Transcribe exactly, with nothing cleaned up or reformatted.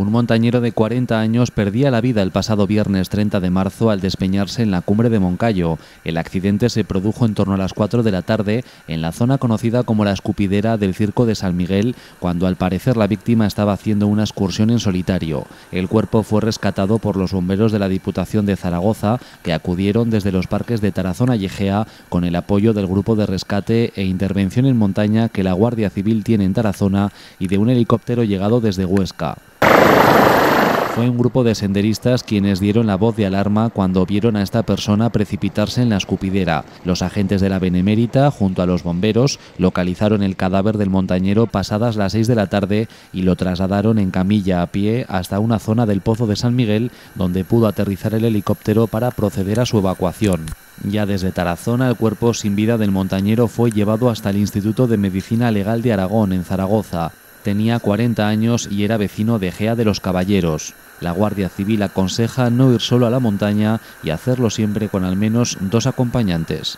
Un montañero de cuarenta años perdía la vida el pasado viernes treinta de marzo al despeñarse en la cumbre de Moncayo. El accidente se produjo en torno a las cuatro de la tarde en la zona conocida como la Escupidera del Circo de San Miguel, cuando al parecer la víctima estaba haciendo una excursión en solitario. El cuerpo fue rescatado por los bomberos de la Diputación de Zaragoza, que acudieron desde los parques de Tarazona y Ejea con el apoyo del grupo de rescate e intervención en montaña que la Guardia Civil tiene en Tarazona y de un helicóptero llegado desde Huesca. Fue un grupo de senderistas quienes dieron la voz de alarma cuando vieron a esta persona precipitarse en la escupidera. Los agentes de la Benemérita, junto a los bomberos, localizaron el cadáver del montañero pasadas las seis de la tarde y lo trasladaron en camilla a pie hasta una zona del Pozo de San Miguel, donde pudo aterrizar el helicóptero para proceder a su evacuación. Ya desde Tarazona, el cuerpo sin vida del montañero fue llevado hasta el Instituto de Medicina Legal de Aragón, en Zaragoza. Tenía cuarenta años y era vecino de Ejea de los Caballeros. La Guardia Civil aconseja no ir solo a la montaña y hacerlo siempre con al menos dos acompañantes.